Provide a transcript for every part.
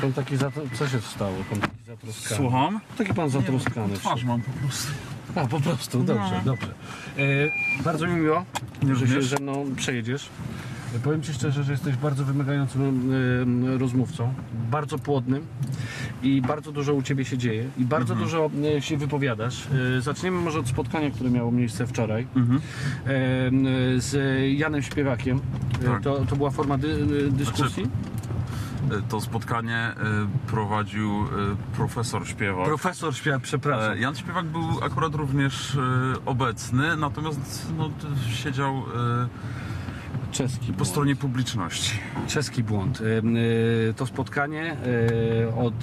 Pan taki co się stało? Pan taki zatroskany. Słucham? Taki pan zatroskany. Nie, twarz mam po prostu. A, po prostu, dobrze, no. Dobrze. Bardzo mi miło, że się ze mną przejedziesz. Powiem ci szczerze, że jesteś bardzo wymagającym rozmówcą, bardzo płodnym i bardzo dużo u ciebie się dzieje i bardzo dużo się wypowiadasz. Zaczniemy może od spotkania, które miało miejsce wczoraj z Janem Śpiewakiem. Tak. To była forma dyskusji? Znaczy, to spotkanie prowadził profesor Śpiewak. Profesor Śpiewak, przepraszam. Jan Śpiewak był akurat również obecny, natomiast no, siedział... Czeski po stronie publiczności. Czeski błąd. To spotkanie od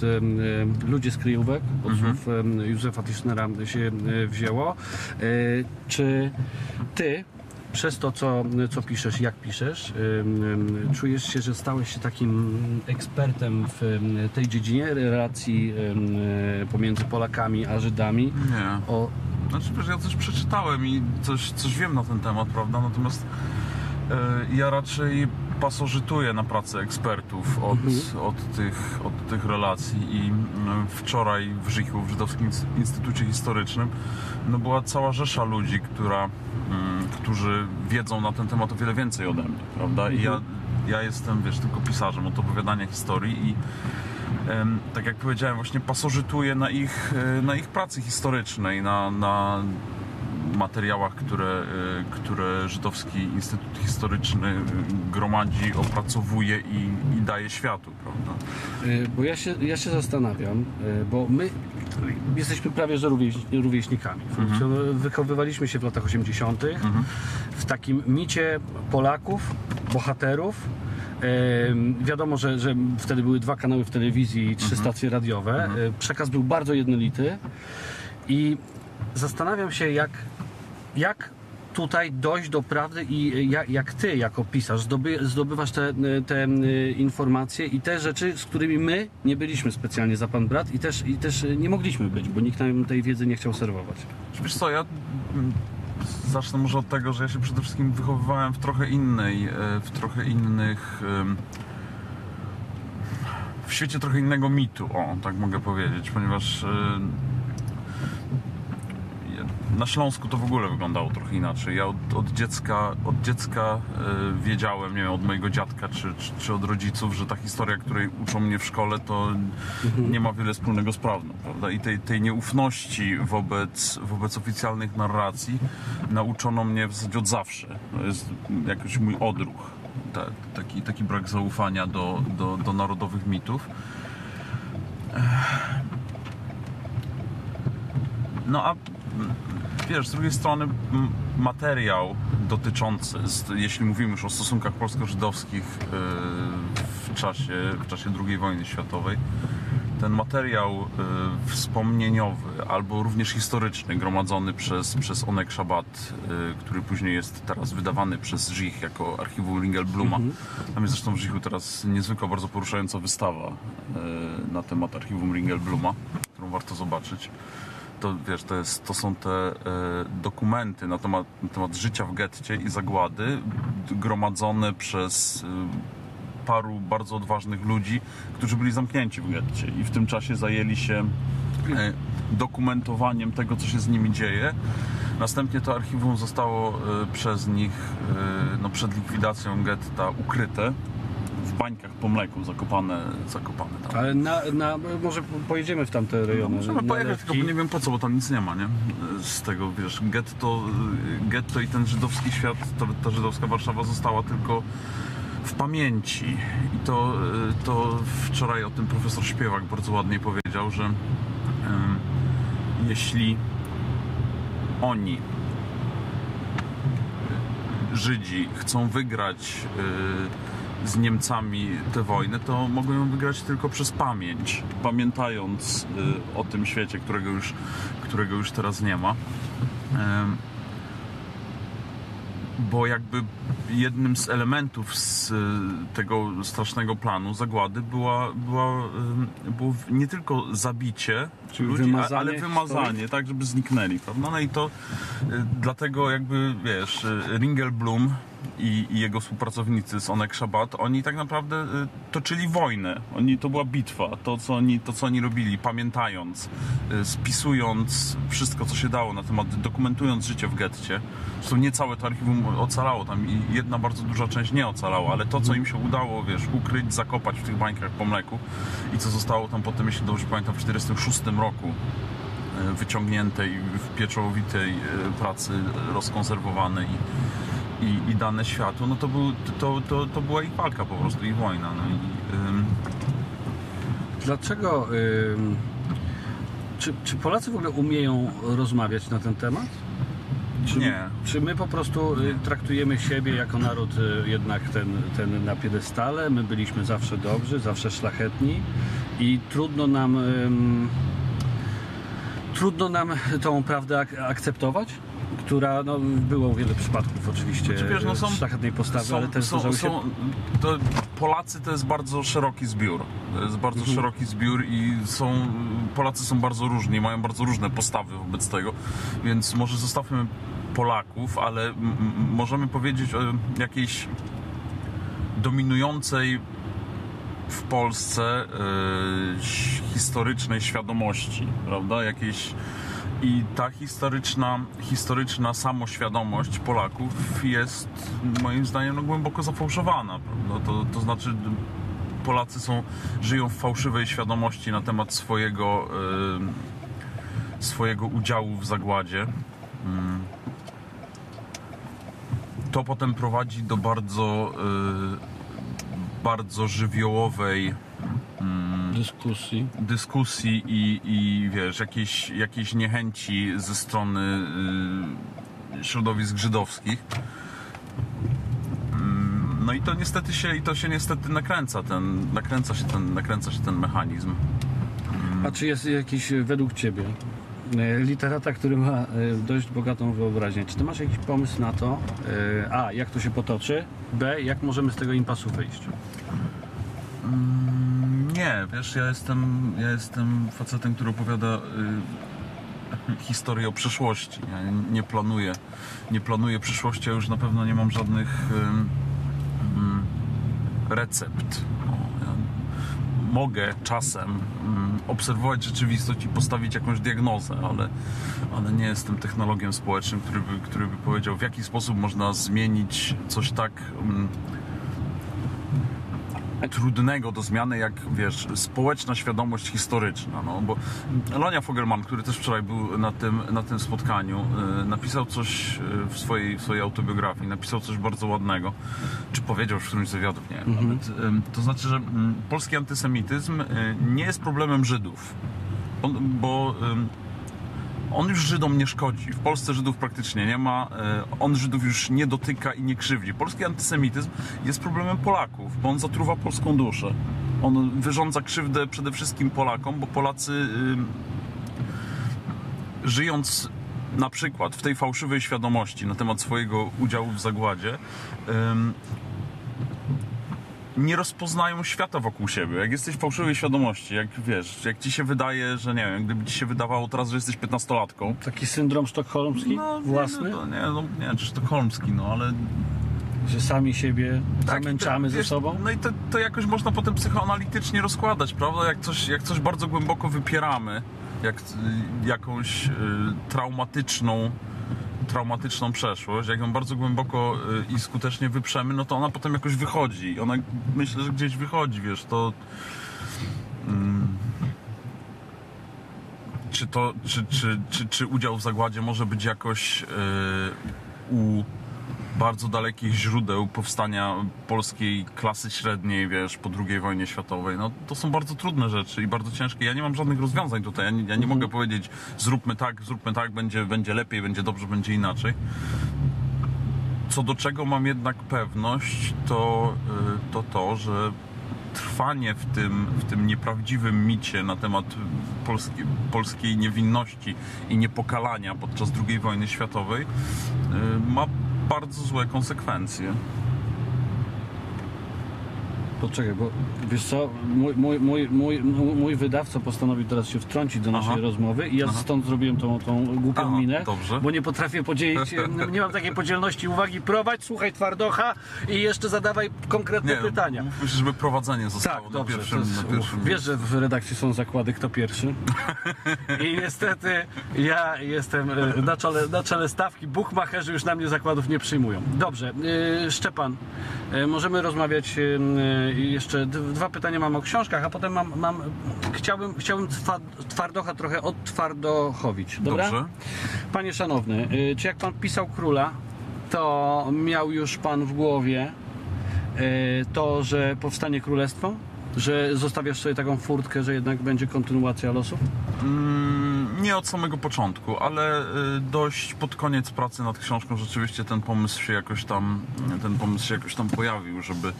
ludzi z kryjówek, od słów Józefa Tischnera się wzięło. Czy ty przez to, co piszesz, jak piszesz, czujesz się, że stałeś się takim ekspertem w tej dziedzinie relacji pomiędzy Polakami a Żydami? Nie. Znaczy, wiesz, ja coś przeczytałem i coś wiem na ten temat, prawda? Natomiast ja raczej pasożytuję na pracę ekspertów od tych relacji i wczoraj w Żichu, w Żydowskim Instytucie Historycznym była cała rzesza ludzi, którzy wiedzą na ten temat o wiele więcej ode mnie, prawda? I ja jestem, wiesz, tylko pisarzem od opowiadania historii i tak jak powiedziałem, właśnie pasożytuję na ich pracy historycznej, na materiałach, które Żydowski Instytut Historyczny gromadzi, opracowuje i daje światu, prawda? Bo ja się zastanawiam, bo my jesteśmy prawie że rówieśnikami. Wychowywaliśmy się w latach 80. w takim micie Polaków, bohaterów. Wiadomo, że wtedy były dwa kanały w telewizji i 3 stacje radiowe. Przekaz był bardzo jednolity i zastanawiam się, jak tutaj dojść do prawdy i jak ty jako pisarz zdobywasz te informacje i te rzeczy, z którymi my nie byliśmy specjalnie za pan brat i też nie mogliśmy być, bo nikt nam tej wiedzy nie chciał serwować. Wiesz co, ja zacznę może od tego, że ja się przede wszystkim wychowywałem w trochę innych... w świecie trochę innego mitu, o, tak mogę powiedzieć, ponieważ... Na Śląsku to w ogóle wyglądało trochę inaczej. Ja od dziecka wiedziałem, nie wiem, od mojego dziadka czy od rodziców, że ta historia, której uczą mnie w szkole, to nie ma wiele wspólnego z prawdą, prawda? I tej nieufności wobec oficjalnych narracji nauczono mnie w zasadzie od zawsze. To jest jakiś mój odruch, taki brak zaufania do narodowych mitów. No a wiesz, z drugiej strony materiał dotyczący, jeśli mówimy już o stosunkach polsko-żydowskich w czasie II wojny światowej, ten materiał wspomnieniowy albo również historyczny gromadzony przez Oneg Szabat, który później jest teraz wydawany przez Żich jako archiwum Ringelbluma. Tam jest zresztą w Żichu teraz niezwykła, bardzo poruszająca wystawa na temat archiwum Ringelbluma, którą warto zobaczyć. To, wiesz, to są te dokumenty na temat życia w getcie i zagłady gromadzone przez paru bardzo odważnych ludzi, którzy byli zamknięci w getcie i w tym czasie zajęli się dokumentowaniem tego, co się z nimi dzieje. Następnie to archiwum zostało przez nich przed likwidacją getta ukryte. W bańkach po mleku, zakopane tam. Ale może pojedziemy w tamte rejony. Możemy pojechać, tylko nie wiem po co, bo tam nic nie ma, nie? Z tego, wiesz, getto i ten żydowski świat, ta żydowska Warszawa została tylko w pamięci. I to wczoraj o tym profesor Śpiewak bardzo ładnie powiedział, że jeśli oni, Żydzi, chcą wygrać z Niemcami tę wojnę, to mogą ją wygrać tylko przez pamięć, pamiętając o tym świecie, którego już teraz nie ma. Bo jakby jednym z elementów z tego strasznego planu zagłady było nie tylko zabicie ludzi, wymazanie, ale wymazanie, tak, żeby zniknęli, prawda? No i to dlatego jakby, wiesz, Ringelblum i jego współpracownicy z Oneg Szabat, oni tak naprawdę toczyli wojnę. To była bitwa. To, co oni robili, pamiętając, spisując wszystko, co się dało na temat, dokumentując życie w getcie. Zresztą nie całe to archiwum ocalało tam i jedna bardzo duża część nie ocalała, ale to, co im się udało, wiesz, ukryć, zakopać w tych bańkach po mleku i co zostało tam potem, jeśli dobrze pamiętam, w 1946 roku wyciągniętej w pieczołowitej pracy, rozkonserwowanej i dane światu, no to była ich walka po prostu, ich wojna. No i. Dlaczego? Czy Polacy w ogóle umieją rozmawiać na ten temat? Nie. Czy my po prostu traktujemy siebie jako naród jednak ten na piedestale? My byliśmy zawsze dobrzy, zawsze szlachetni i trudno nam tą prawdę akceptować, która, no, było wiele przypadków oczywiście szlachetnej postawy, ale też zdarzały się... Polacy to jest bardzo szeroki zbiór. To jest bardzo szeroki zbiór i Polacy są bardzo różni, mają bardzo różne postawy wobec tego, więc może zostawmy Polaków, ale możemy powiedzieć o jakiejś dominującej w Polsce historycznej świadomości, prawda? I ta historyczna samoświadomość Polaków jest moim zdaniem głęboko zafałszowana. To znaczy Polacy żyją w fałszywej świadomości na temat swojego udziału w zagładzie. To potem prowadzi do bardzo żywiołowej dyskusji i wiesz, jakiejś niechęci ze strony środowisk żydowskich. No i to się niestety nakręca się ten mechanizm. A czy jest jakiś, według ciebie, literata, który ma dość bogatą wyobraźnię, czy ty masz jakiś pomysł na to, a, jak to się potoczy, b, jak możemy z tego impasu wyjść? Nie, wiesz, ja jestem facetem, który opowiada historię o przeszłości. Ja nie planuję przyszłości, a już na pewno nie mam żadnych recept. Mogę czasem obserwować rzeczywistość i postawić jakąś diagnozę, ale nie jestem technologiem społecznym, który by powiedział, w jaki sposób można zmienić coś tak trudnego do zmiany, jak, wiesz, społeczna świadomość historyczna. No, bo Lania Fogerman, który też wczoraj był na tym spotkaniu, napisał coś w swojej autobiografii, napisał coś bardzo ładnego, czy powiedział w którymś z wywiadów, nie wiem nawet. To znaczy, że polski antysemityzm nie jest problemem Żydów, bo on już Żydom nie szkodzi. W Polsce Żydów praktycznie nie ma. On Żydów już nie dotyka i nie krzywdzi. Polski antysemityzm jest problemem Polaków, bo on zatruwa polską duszę. On wyrządza krzywdę przede wszystkim Polakom, bo Polacy, żyjąc na przykład w tej fałszywej świadomości na temat swojego udziału w zagładzie, nie rozpoznają świata wokół siebie. Jak jesteś w fałszywej świadomości, jak, wiesz, jak ci się wydaje, że, nie wiem, gdyby ci się wydawało teraz, że jesteś 15-latką. Taki syndrom sztokholmski? No, własny? Nie, czy sztokholmski, no, ale... Że sami siebie zamęczamy ze sobą? No i to jakoś można potem psychoanalitycznie rozkładać, prawda? Jak coś bardzo głęboko wypieramy, jakąś traumatyczną przeszłość, jak ją bardzo głęboko i skutecznie wyprzemy, no to ona potem jakoś wychodzi. Ona, myślę, że gdzieś wychodzi, wiesz, Czy udział w zagładzie może być jakoś u bardzo dalekich źródeł powstania polskiej klasy średniej, wiesz, po II wojnie światowej. No to są bardzo trudne rzeczy i bardzo ciężkie. Ja nie mam żadnych rozwiązań tutaj. Ja nie mogę powiedzieć, zróbmy tak, będzie lepiej, będzie dobrze, będzie inaczej. Co do czego mam jednak pewność, to, że trwanie w tym nieprawdziwym micie na temat polskiej niewinności i niepokalania podczas II wojny światowej ma bardzo złe konsekwencje. Poczekaj, bo wiesz co, mój wydawca postanowił teraz się wtrącić do naszej rozmowy i ja stąd zrobiłem tą głupią minę, dobrze. Bo nie potrafię podzielić, nie mam takiej podzielności uwagi. Prowadź, słuchaj Twardocha i jeszcze zadawaj konkretne pytania. Myślę, żeby prowadzenie zostało na pierwszym wiesz, że w redakcji są zakłady kto pierwszy i niestety ja jestem na czele stawki, buchmacherzy już na mnie zakładów nie przyjmują. Dobrze, Szczepan, możemy rozmawiać jeszcze dwa pytania mam o książkach, a potem chciałbym Twardocha trochę odtwardochowić. Dobra? Dobrze. Panie szanowny, czy jak pan pisał Króla, to miał już pan w głowie to, że powstanie królestwo? Że zostawiasz sobie taką furtkę, że jednak będzie kontynuacja losów? Nie od samego początku, ale dość pod koniec pracy nad książką rzeczywiście ten pomysł się jakoś tam pojawił, żeby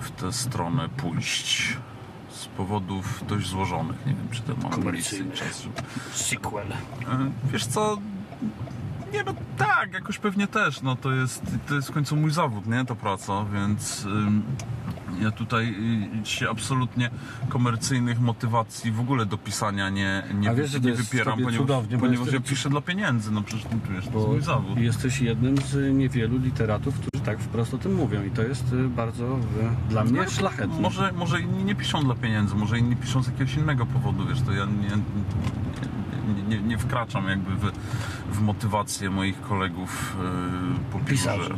w tę stronę pójść z powodów dość złożonych. Nie wiem, czy to mam komercyjny czas, żeby... Sequel. Wiesz co... Nie, no tak, jakoś pewnie też. No to jest w końcu mój zawód, nie? Ta praca, więc... Ja tutaj się absolutnie komercyjnych motywacji w ogóle do pisania nie wypieram, ponieważ ja piszę dla pieniędzy, no przecież to jest mój zawód. Jesteś jednym z niewielu literatów, którzy tak wprost o tym mówią i to jest bardzo dla mnie szlachetne. Może inni nie piszą dla pieniędzy, może inni piszą z jakiegoś innego powodu, wiesz, to ja nie wkraczam jakby w motywację moich kolegów po pisarzy.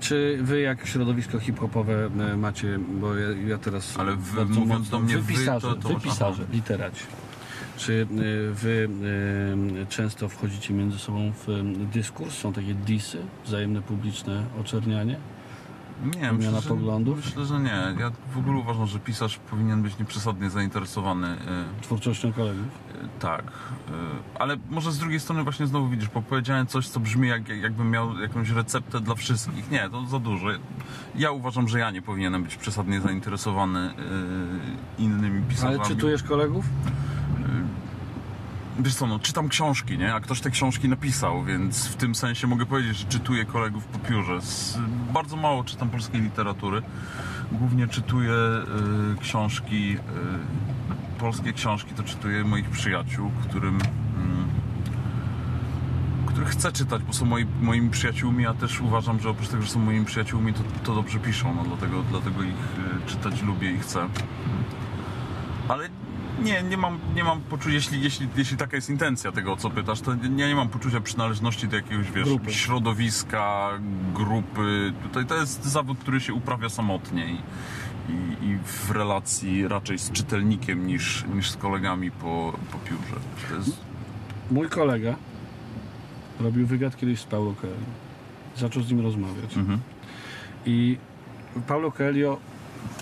Czy wy jak środowisko hip-hopowe macie, bo ja teraz... Ale mówiąc do mnie wy pisarze, literaci. Czy wy często wchodzicie między sobą w dyskurs? Są takie disy, wzajemne publiczne oczernianie? Nie, myślę, że nie. Ja w ogóle uważam, że pisarz powinien być nieprzesadnie zainteresowany twórczością kolegów. Tak. Ale może z drugiej strony właśnie znowu widzisz, bo powiedziałem coś, co brzmi jakbym miał jakąś receptę dla wszystkich. Nie, to za dużo. Ja uważam, że ja nie powinienem być przesadnie zainteresowany innymi pisarzami. Ale czytujesz kolegów? Wiesz co, no, czytam książki, nie? A ktoś te książki napisał, więc w tym sensie mogę powiedzieć, że czytuję kolegów po piórze. Bardzo mało czytam polskiej literatury. Głównie czytuję polskie książki, to czytuję moich przyjaciół, których chcę czytać, bo są moimi przyjaciółmi, a też uważam, że oprócz tego, że są moimi przyjaciółmi, to dobrze piszą, no, dlatego ich czytać lubię i chcę. Ale nie mam poczucia, jeśli taka jest intencja tego, o co pytasz, to ja nie mam poczucia przynależności do jakiegoś, wiesz, środowiska, grupy. Tutaj to jest zawód, który się uprawia samotnie i w relacji raczej z czytelnikiem niż z kolegami po piórze. To jest... Mój kolega robił wywiad kiedyś z Paulo Coelho. Zaczął z nim rozmawiać. I Paulo Coelho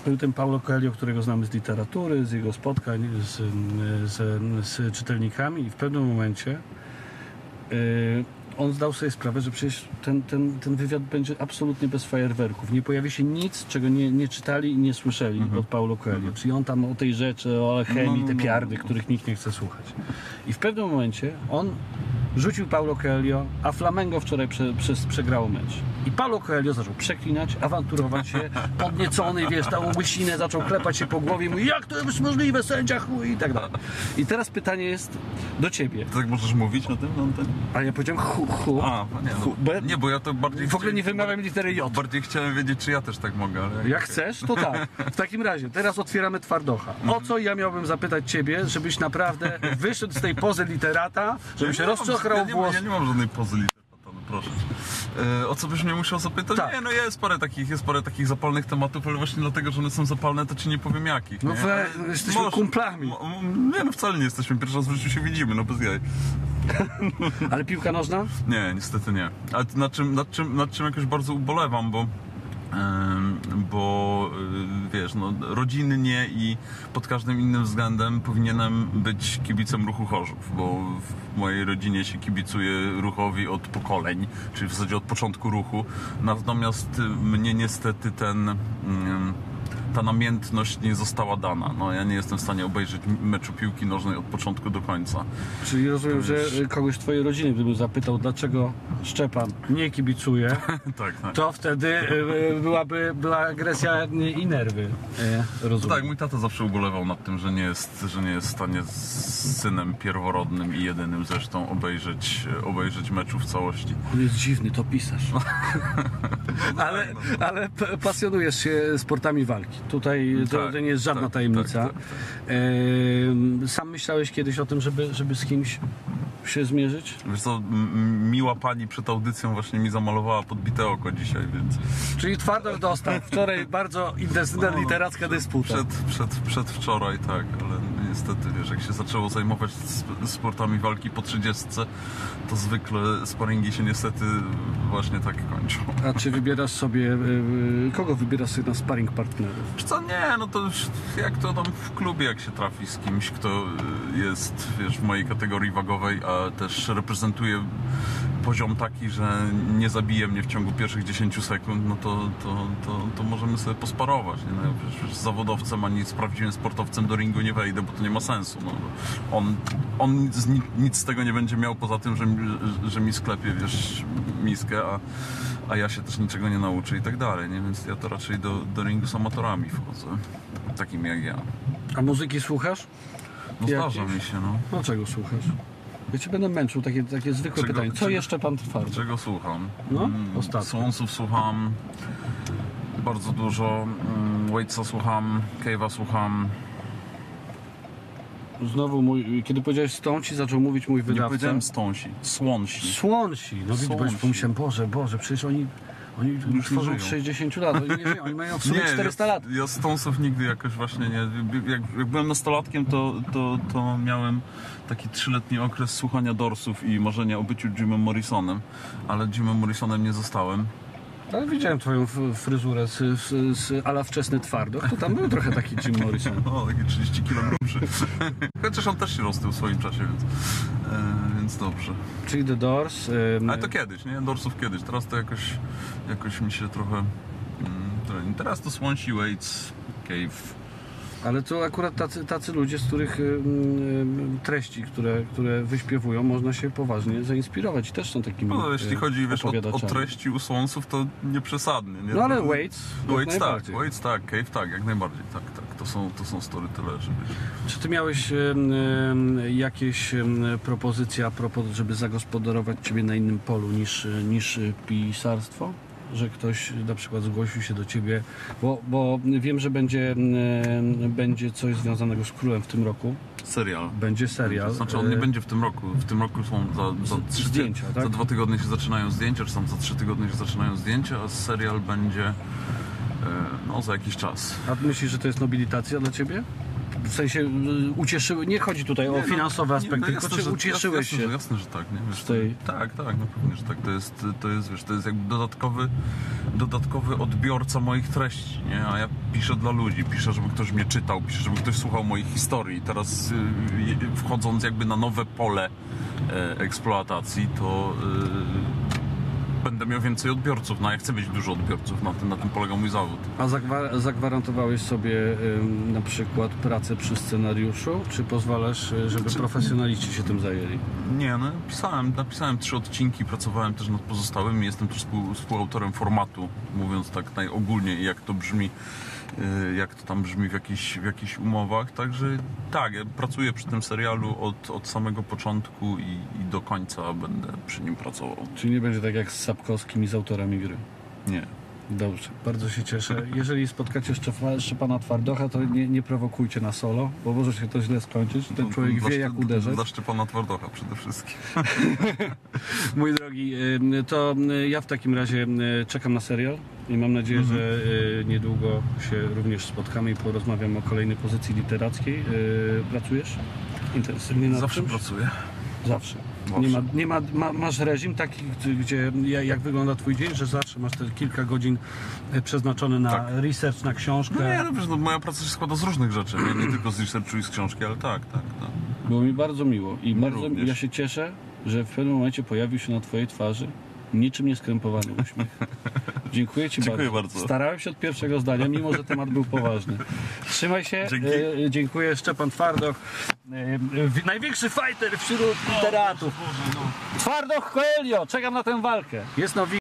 był tym Paulo Coelho, którego znamy z literatury, z jego spotkań z czytelnikami i w pewnym momencie on zdał sobie sprawę, że przecież ten wywiad będzie absolutnie bez fajerwerków. Nie pojawi się nic, czego nie czytali i nie słyszeli od Paulo Coelho. Czyli on tam o tej rzeczy, o alchemii, te piardy, których nikt nie chce słuchać. I w pewnym momencie on rzucił Paulo Coelho, a Flamengo wczoraj przegrało mecz. I Paulo Coelho zaczął przeklinać, awanturować się, podniecony, wiesz, tą łysinę, zaczął klepać się po głowie i mówi, jak to jest możliwe, sędzia chuj i tak dalej. I teraz pytanie jest do ciebie. Ty tak możesz mówić o tym? A ja powiedziałem nie, bo ja to bardziej... W ogóle nie wymawiam litery J. Bardziej chciałem wiedzieć, czy ja też tak mogę, ale... Jak chcesz, to tak. W takim razie, teraz otwieramy Twardocha. O co ja miałbym zapytać ciebie, żebyś naprawdę wyszedł z tej pozy literata, żeby się rozczochrał włos... Ja nie mam żadnej pozy literata. Proszę. O co byś mnie musiał zapytać? Tak. Nie, no jest parę takich zapalnych tematów, ale właśnie dlatego, że one są zapalne, to ci nie powiem jakich. Nie? No jesteśmy kumplami. Nie, no wcale nie jesteśmy. Pierwszy raz w życiu się widzimy, no bez jaj. Ale piłka nożna? Nie, niestety nie. Ale nad czym jakoś bardzo ubolewam, bo wiesz, no, rodzinnie i pod każdym innym względem powinienem być kibicem Ruchu Chorzów, bo w mojej rodzinie się kibicuje Ruchowi od pokoleń, czyli w zasadzie od początku Ruchu, natomiast mnie niestety ten ta namiętność nie została dana. No, ja nie jestem w stanie obejrzeć meczu piłki nożnej od początku do końca. Czyli rozumiem, że kogoś z twojej rodziny, gdybym zapytał, dlaczego Szczepan nie kibicuje, tak, tak, to wtedy była agresja i nerwy. Rozumiem. Tak, mój tata zawsze ubolewał nad tym, że nie jest w stanie z synem pierworodnym i jedynym zresztą obejrzeć meczu w całości. On jest dziwny, to pisarz. Ale pasjonujesz się sportami walki. Tutaj to nie jest żadna tajemnica. Tak. Sam myślałeś kiedyś o tym, żeby z kimś się zmierzyć? Wiesz co, miła pani przed audycją właśnie mi zamalowała podbite oko dzisiaj, więc... Czyli Twardoch dostał wczoraj bardzo intensywna literacka dysputa. Przedwczoraj, tak, ale niestety, wiesz, jak się zaczęło zajmować sportami walki po 30, to zwykle sparingi się niestety właśnie tak kończą. A czy wybierasz sobie... Kogo wybierasz sobie na sparing partnerów? Wiesz co, nie, no to już jak to tam w klubie, jak się trafi z kimś, kto jest, wiesz, w mojej kategorii wagowej, a też reprezentuje poziom taki, że nie zabije mnie w ciągu pierwszych 10 sekund, no to możemy sobie posparować. Nie? No, przecież z zawodowcem ani z prawdziwym sportowcem do ringu nie wejdę, bo to nie ma sensu. No. On nic z tego nie będzie miał, poza tym, że mi sklepie, wiesz, miskę, a ja się też niczego nie nauczę i tak dalej. Nie? Więc ja to raczej do ringu z amatorami wchodzę, takimi jak ja. A muzyki słuchasz? No zdarza mi się, no. No czego słuchasz? Ja cię będę męczył, takie zwykłe pytanie. Co jeszcze pan Twardoch? Czego słucham? No, ostatnio. Słońców słucham bardzo dużo. Waitsa słucham, Cave'a słucham. Znowu mój, kiedy powiedziałeś Stonesi, zaczął mówić mój wydawca. Nie powiedziałem Stonesi, Słonsi. Słonsi, no widzisz, pomyślałem, Boże, przecież oni już tworzą od 60 lat, oni nie żyją, oni mają w sumie 400 lat. Ja Stonesów nigdy jakoś właśnie nie... Jak byłem nastolatkiem, to miałem taki 3-letni okres słuchania Doorsów i marzenia o byciu Jimem Morrisonem, ale Jimem Morrisonem nie zostałem. Ale widziałem twoją fryzurę z ala wczesny Twardoch, to tam był trochę taki Jim Morrison. No, taki 30 kg grubszy. Chociaż on też się roztył w swoim czasie, więc dobrze. Czyli The Doors... Ale to kiedyś, nie? Doorsów kiedyś. Teraz to jakoś mi się trochę... Teraz to Swansea, Waits, Cave... Ale to akurat tacy ludzie, z których treści, które wyśpiewują, można się poważnie zainspirować i też są takimi. No jeśli chodzi, wiesz, o treści u Słońców, to nieprzesadny. Nie? No ale Waits tak, Cave tak, jak najbardziej, tak. To są storytellerzy. Czy ty miałeś jakieś propozycje a propos, żeby zagospodarować ciebie na innym polu niż pisarstwo? Że ktoś na przykład zgłosił się do ciebie, bo wiem, że będzie coś związanego z Królem w tym roku. Serial. Będzie serial. To znaczy on nie będzie w tym roku. W tym roku są za 2 tygodnie się zaczynają zdjęcia, czy tam za 3 tygodnie się zaczynają zdjęcia, a serial będzie za jakiś czas. A myślisz, że to jest nobilitacja dla ciebie? W sensie ucieszyły, nie chodzi tutaj o finansowe aspekty, tylko czy ucieszyłeś się? Jasne, że tak. Nie? Wiesz, tak, no pewnie, że tak. To jest jakby dodatkowy odbiorca moich treści, nie? A ja piszę dla ludzi, piszę, żeby ktoś mnie czytał, piszę, żeby ktoś słuchał moich historii. Teraz wchodząc jakby na nowe pole eksploatacji, to... Będę miał więcej odbiorców, no ja chcę mieć dużo odbiorców, na tym polega mój zawód. A zagwarantowałeś sobie na przykład pracę przy scenariuszu, czy pozwalasz, żeby profesjonaliści się tym zajęli? Nie, no napisałem 3 odcinki, pracowałem też nad pozostałymi, jestem też współautorem formatu, mówiąc tak najogólniej, jak to tam brzmi w jakichś umowach, także tak, ja pracuję przy tym serialu od samego początku i do końca będę przy nim pracował. Czyli nie będzie tak jak z Sapkowskim i z autorami gry? Nie. Dobrze, bardzo się cieszę. Jeżeli spotkacie Szczepana Twardocha, to nie prowokujcie na solo, bo może się to źle skończyć. Ten człowiek wie, jak uderzać. Dla Szczepana Twardocha przede wszystkim. Mój drogi, to ja w takim razie czekam na serial i mam nadzieję, że niedługo się również spotkamy i porozmawiamy o kolejnej pozycji literackiej. Pracujesz intensywnie nad czymś? Zawsze pracuję. Masz reżim taki, gdzie jak wygląda twój dzień, że zawsze masz te kilka godzin przeznaczone na research, na książkę? No nie, no moja praca się składa z różnych rzeczy, nie tylko z researchu i z książki, ale tak. Było mi bardzo miło i ja się cieszę, że w pewnym momencie pojawił się na twojej twarzy niczym nieskrępowany uśmiech. Dziękuję Ci bardzo. Starałem się od pierwszego zdania, mimo że temat był poważny. Trzymaj się. Dziękuję. Szczepan Twardoch. Największy fighter wśród literatów. Twardoch Coelho. Czekam na tę walkę. Jest nowi.